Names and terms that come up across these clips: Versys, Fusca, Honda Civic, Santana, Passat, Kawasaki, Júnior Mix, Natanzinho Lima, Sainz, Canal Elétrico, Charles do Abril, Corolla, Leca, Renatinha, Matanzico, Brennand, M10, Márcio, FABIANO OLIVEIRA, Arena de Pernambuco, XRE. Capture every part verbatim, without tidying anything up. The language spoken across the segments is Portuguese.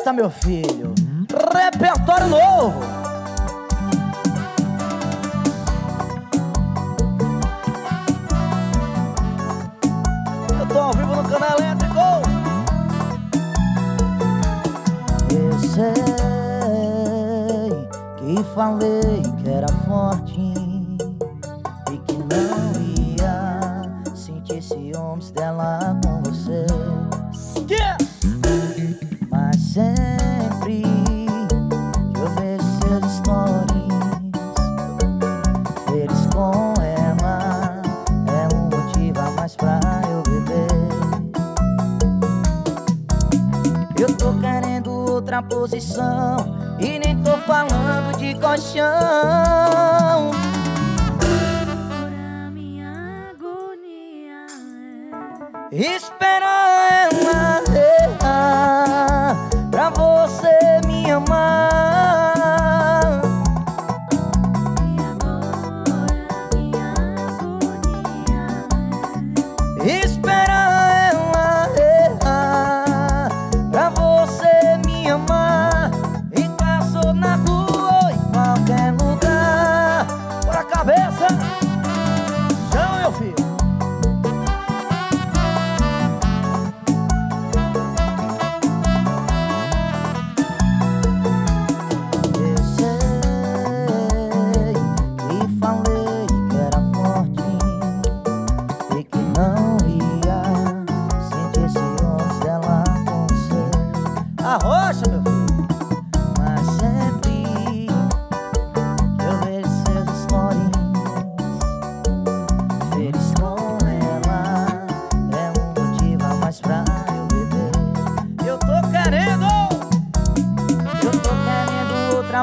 Eita, meu filho, repertório novo. Eu tô ao vivo no Canal Elétrico. Eu sei que falei que era forte e que não ia sentir ciúmes dela com você. Yeah! Mas sempre que eu vejo seus stories, eles com ela é um motivo a mais pra eu beber. Eu tô querendo outra posição e nem tô falando de colchão. Agora minha agonia é esperar ela errar pra você me amar. E agora minha agonia é esperar ela errar pra você me amar. E passou na rua ou em qualquer lugar, pra cabeça, chama meu filho.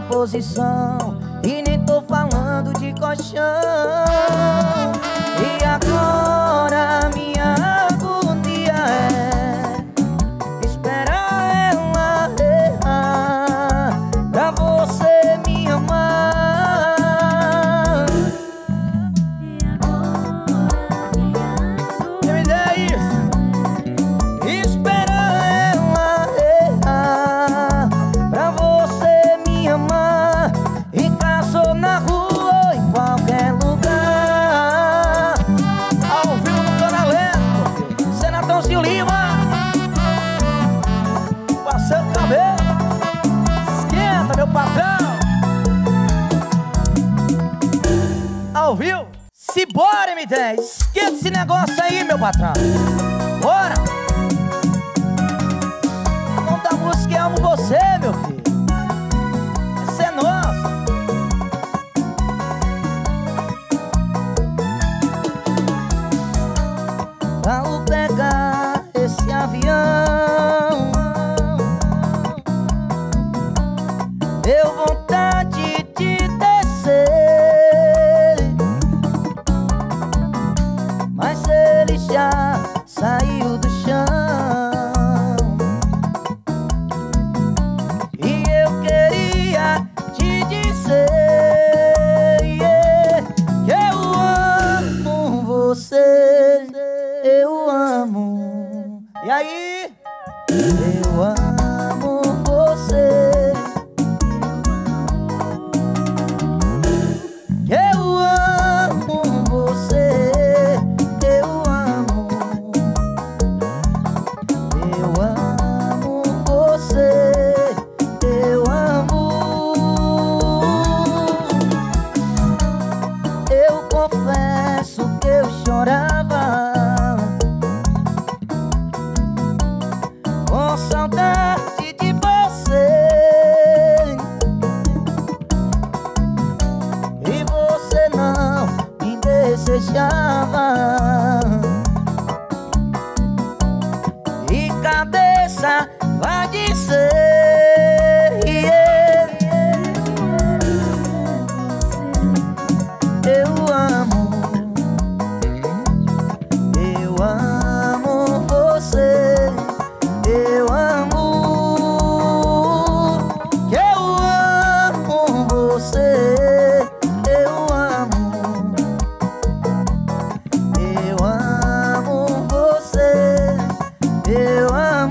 Posição, e nem tô falando de colchão. E agora minha agonia é esperar ela errar pra você me amar. E agora minha agonia é esperar ela errar pra você me amar. Na rua, em qualquer lugar, ao vivo no Canal Elétrico, Renatinha Lima, passando cabelo, esquenta meu patrão, ao vivo, se bora M dez, esquenta esse negócio aí, meu patrão, bora, o nome da música é Amo Você, meu filho, essa é nossa. Ao pegar esse avião, deu vontade de descer, mas ele já saiu do chão. E eu queria te dizer, yeah, que eu amo você. Eu amo. E aí? Eu amo você. Eu amo você. Eu amo. Eu amo você. Eu amo. Eu confesso que eu chorava com saudade de você, e você não me desejava. E cabeça vai dizer, yeah, eu amo você. Eu amo. Eu amo você. Eu amo, que eu amo você. Eu amo, eu amo você. Eu amo.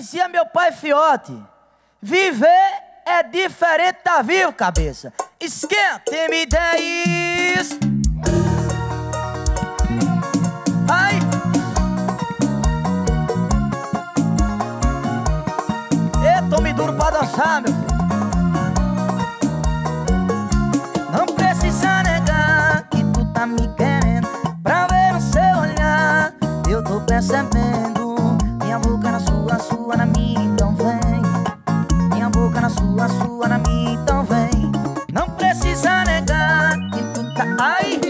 dizia meu pai fiote, viver é diferente, tá vivo, cabeça? Esquenta, M dez. Ai. Ei, tome duro pra dançar, meu filho. Não precisa negar que tu tá me querendo. Pra ver o seu olhar, eu tô percebendo. Minha boca na sua, sua na minha, então vem. Minha boca na sua, sua na minha, então vem. Não precisa negar que tu tá... Ai!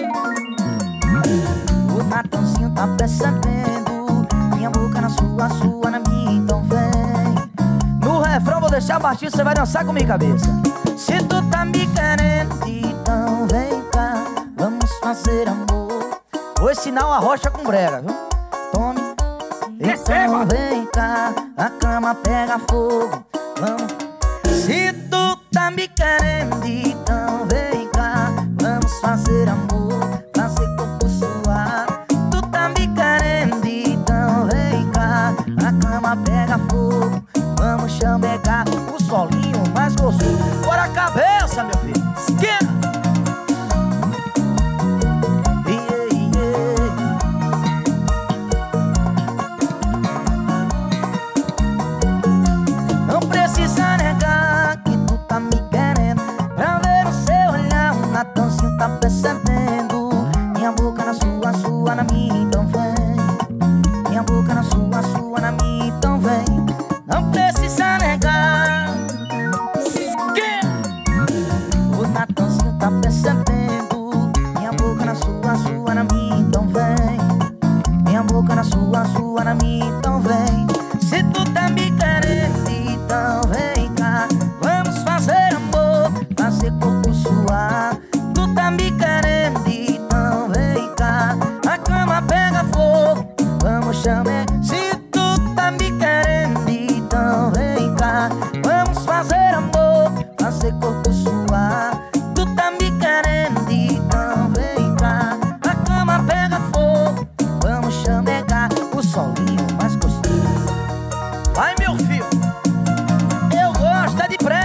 O Matanzinho tá percebendo. Minha boca na sua, sua na minha, então vem. No refrão vou deixar baixinho, você vai dançar comigo, cabeça. Se tu tá me querendo, então vem cá, vamos fazer amor. Hoje sinal a rocha com brega, viu? Tome, então vem cá, a cama pega fogo. Se tu tá me querendo, então vem cá, vamos fazer amor, fazer corpo suar. Tu tá me querendo, então vem cá, a cama pega fogo, vamos chamegar o solinho mais gostoso. Bora a cabeça, meu filho, esquenta. Tá percebendo? Minha boca na sua, sua na minha, então vem. Minha boca na sua, sua na minha, então vem. Não precisa negar. O Natanzinho tá percebendo? Minha boca na sua, sua na minha, então vem. Minha boca na sua, sua na minha, então vem. Se tu tá me querendo, então vem cá, vamos fazer amor, fazer corpo suar. Me querendo, então vem cá, a cama pega fogo, vamos chamar. Se tu tá me querendo, então vem cá, vamos fazer amor, fazer corpo suar. Tu tá me querendo, então vem cá, a cama pega fogo, vamos chamegar o solinho mais gostoso. Vai, meu filho, eu gosto é de prega.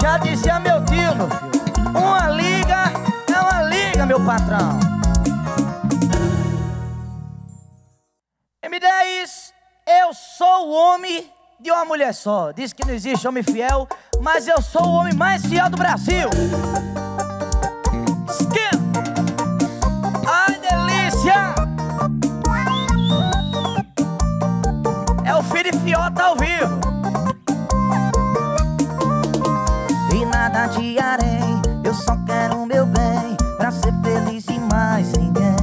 Já dizia meu tio, meu filho, uma liga é uma liga, meu patrão. M dez, eu sou o homem de uma mulher só. Diz que não existe homem fiel, mas eu sou o homem mais fiel do Brasil. Esquenta! Ai, delícia! É o filho de fiota ao vivo. Nada de harém, eu só quero o meu bem, pra ser feliz e mais ninguém.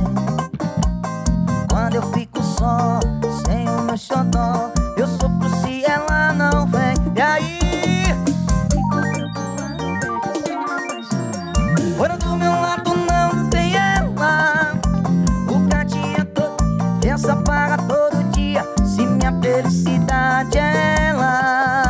Quando eu fico só, sem o meu xodó, eu sofro se ela não vem. E aí? Fora do meu lado não tem ela. O que adianta? Pensa para todo dia, se minha felicidade é ela.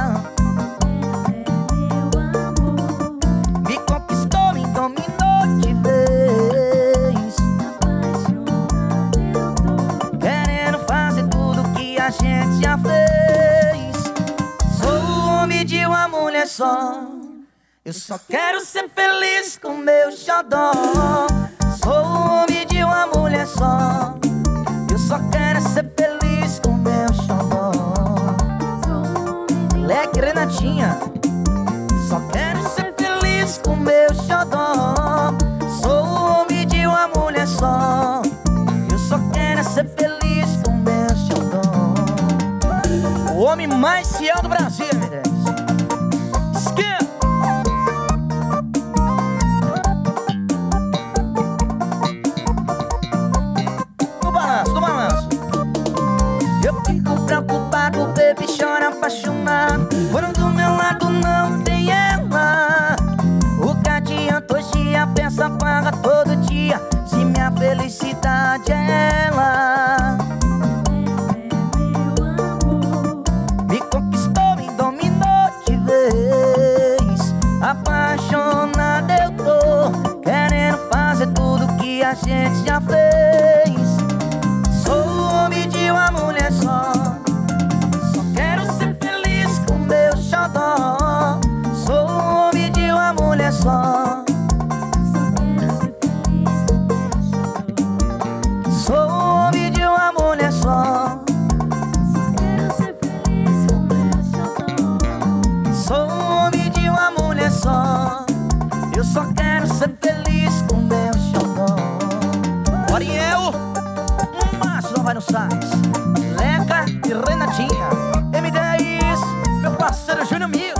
Só, eu só quero ser feliz com meu xodó. Sou o homem de uma mulher só. Eu só quero ser feliz com meu xodó. Leca, Renatinha. Só quero ser feliz com meu xodó. Sou o homem de uma mulher só. Eu só quero ser feliz com meu xodó. O homem mais fiel do Brasil, M dez. No balanço, no balanço. Eu fico preocupado, o bebê chora apaixonado. Quando do meu lado não tem ela. O que adianta hoje a peça paga todo dia, se minha felicidade é ela. Apaixonada eu tô, querendo fazer tudo que a gente já fez. Sou o homem de de uma mulher só. Só quero ser feliz com meu xodó. Sou um homem de uma mulher só. Só quero ser feliz com meu xodó. Sou um homem de uma mulher só. Só quero ser feliz com meu xodó. Sou um homem de uma mulher só. Eu só quero ser feliz com meu xodó. Oriel, o Márcio não vai no Sainz, Leca e Renatinha, M dez, meu parceiro Júnior Mix,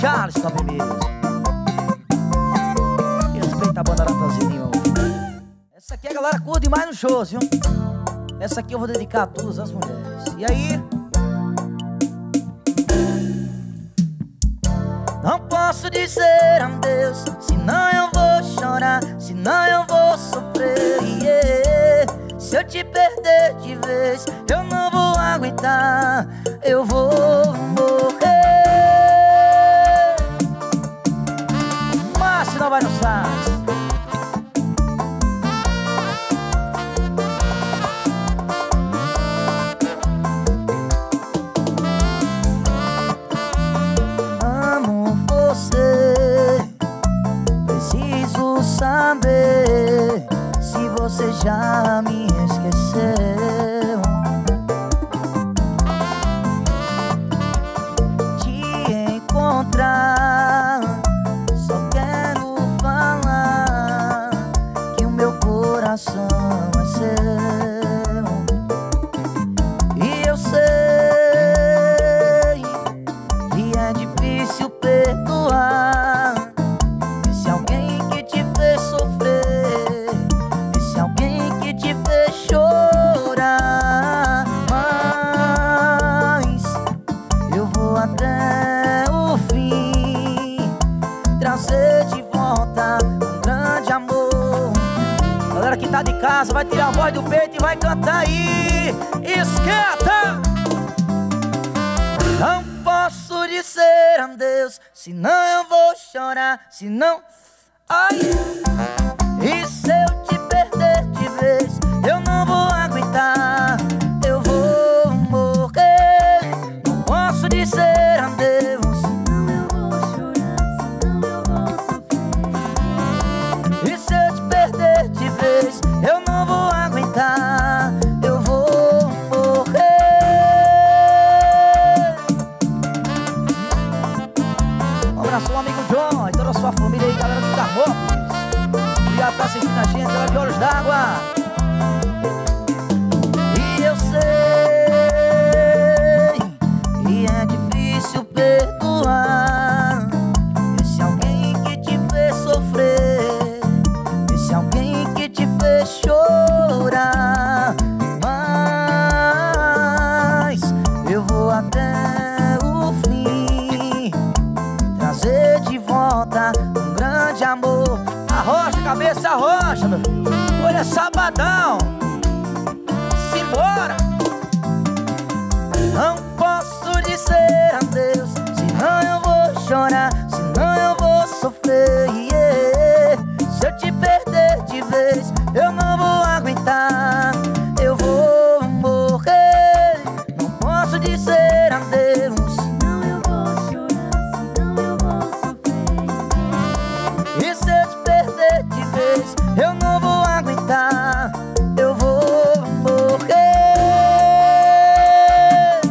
Charles do Abril. Respeita a banda Matanzico. Essa aqui a galera curte demais no show, viu? Essa aqui eu vou dedicar a todas as mulheres. E aí? Não posso dizer adeus, senão eu vou chorar, senão eu vou sofrer, yeah. Se eu te perder de vez, eu não vou aguentar, eu vou morrer. Mas se não vai no Sainz. Saber se você já me esqueceu. Te encontrar, só quero falar que o meu coração é seu. E eu sei que é difícil perdoar. Tá de casa, vai tirar a voz do peito e vai cantar aí. Esquenta! Não posso dizer adeus, senão eu vou chorar, senão... Ai! E se eu te perder de vez, eu não vou aguentar, eu vou morrer. Não posso dizer adeus, senão eu vou chorar, senão eu vou sofrer. E se eu te perder de vez, eu não vou aguentar, eu vou morrer. Um abraço ao amigo John e toda a sua família aí, galera do Carro, que já tá assistindo a gente, ela é de olhos d'água. E eu sei que é difícil perdoar esse alguém que te fez sofrer, esse alguém que te fez chorar, mas eu vou até o fim trazer de volta um grande amor. Arrocha, cabeça, arrocha, meu filho. Olha, sabadão, simbora. Não posso dizer adeus, senão eu vou chorar, senão eu vou sofrer, yeah. Se eu te perder de vez, eu não vou aguentar, eu vou morrer. Não posso dizer adeus, senão eu vou chorar, senão eu vou sofrer. E se eu te perder de vez, eu não vou aguentar, eu vou morrer.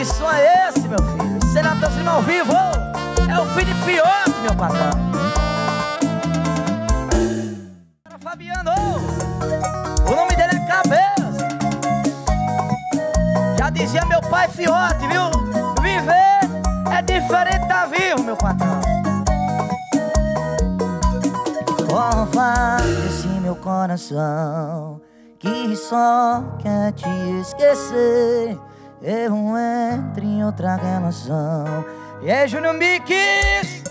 Isso é esse, meu filho. Será que eu ao vivo? É o fim de pior, meu patrão. O nome dele é Cabeça. Já dizia meu pai fiote, viu? Viver é diferente da vivo, meu patrão. Prova esse meu coração que só quer te esquecer. Eu entro em outra relação. E aí, Júnior Mix?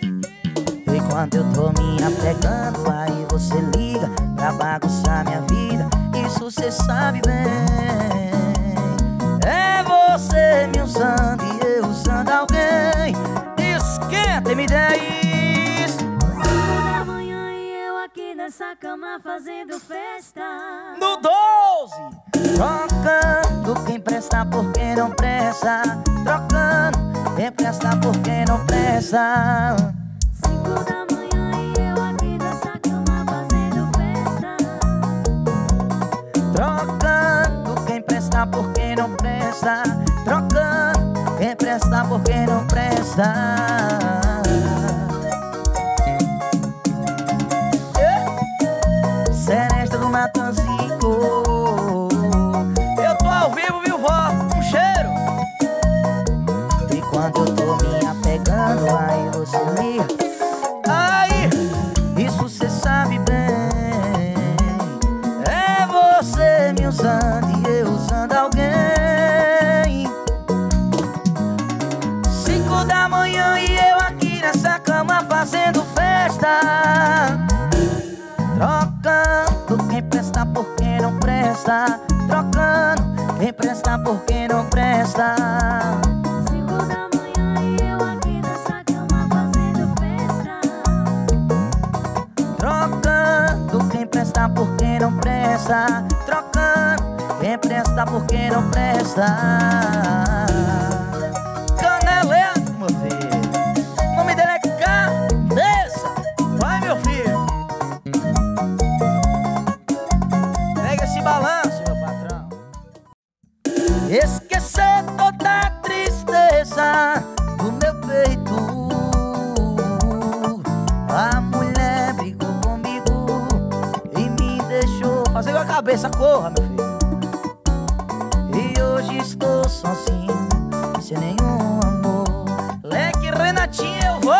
E quando eu tô me apegando, aí você liga pra bagunçar minha vida. Isso cê sabe bem. É você me usando e eu usando alguém. Esquenta, M dez. Você da manhã e eu aqui na nessa cama fazendo festa. No doze! Trocando quem presta por quem não presta. Trocando quem presta por quem não presta. Cinco da manhã e eu aqui nessa cama fazendo festa. Trocando quem presta por quem não presta. Trocando quem presta por quem não presta. Seresta do Matanzico. Eu tô ao vivo, viu, vó? Um cheiro. E quando eu tô me apegando, aí você me... Aí! Isso cê sabe bem. É você me usando e eu usando alguém. Cinco da manhã e eu aqui nessa cama fazendo festa. Trocando quem presta por quem não presta. Trocando quem presta por quem não presta. Cinco da manhã e eu aqui nessa cama fazendo festa. Trocando quem presta por quem não presta. Trocando quem presta por quem não presta. Canal Elétrico, meu filho. O nome dele é Cabeça. Vai, meu filho. Balanço, meu patrão. Esquecer toda a tristeza do meu peito. A mulher brigou comigo e me deixou. Fazer igual a cabeça, corra, meu filho. E hoje estou sozinho, sem nenhum amor. Leque, Renatinha, eu vou.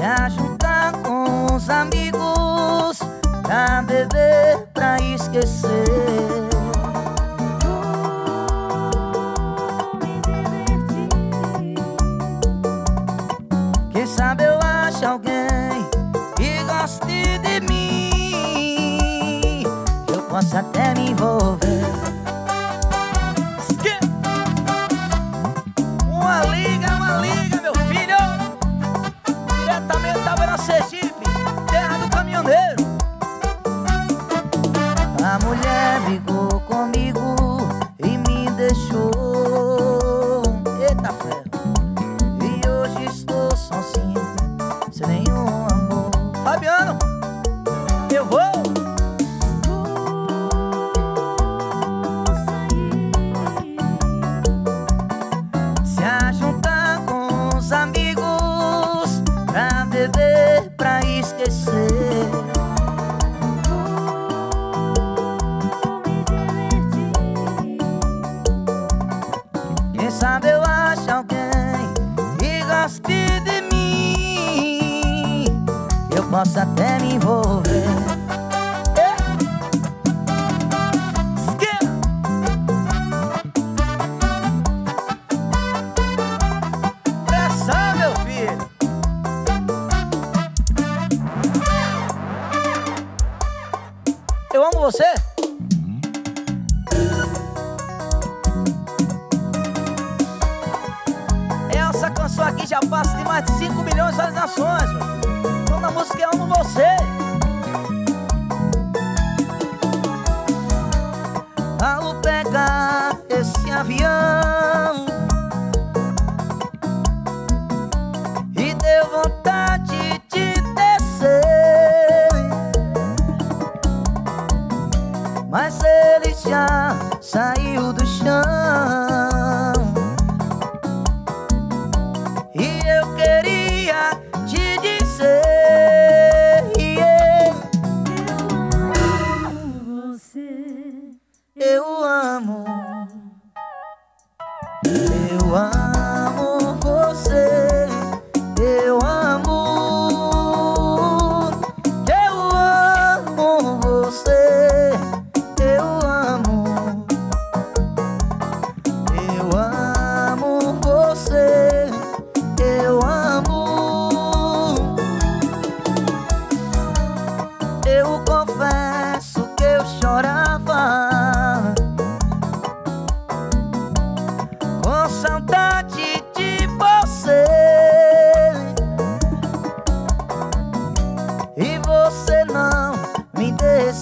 A juntar com os amigos pra beber, pra esquecer. Vou me divertir. Quem sabe eu acho alguém que goste de mim, que eu possa até me envolver. Uma liga, uma liga, meu filho. Diretamente da Beira Sergipe, terra do caminhoneiro. A mulher brigou comigo e me deixou. Eita fé. E hoje estou sozinho, sem nenhum amor. Fabiano, eu vou. Vou sair. Se a juntar com os amigos. Pra beber, pra esquecer. Vou me divertir. Quem sabe eu acho alguém que goste de mim, eu posso até me envolver. É. Pressão, meu filho. Eu amo você. Essa canção aqui já passa de mais de cinco milhões de visualizações. Então na música Eu Amo Você. Ao pegar esse avião e deu vontade de descer, mas ele já saiu do chão. E eu queria te dizer, yeah, eu amo você. Eu amo. Eu amo você. Eu amo. Eu amo você. Confesso que eu chorava com saudade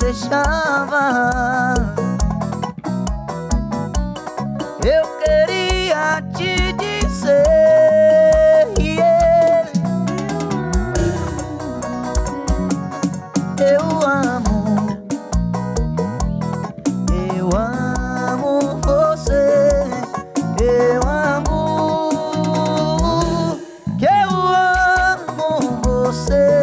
deixava. Eu queria te dizer, yeah, eu amo, eu amo você, eu amo, que eu amo você.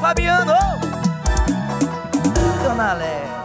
Fabiano, Canal Elétrico.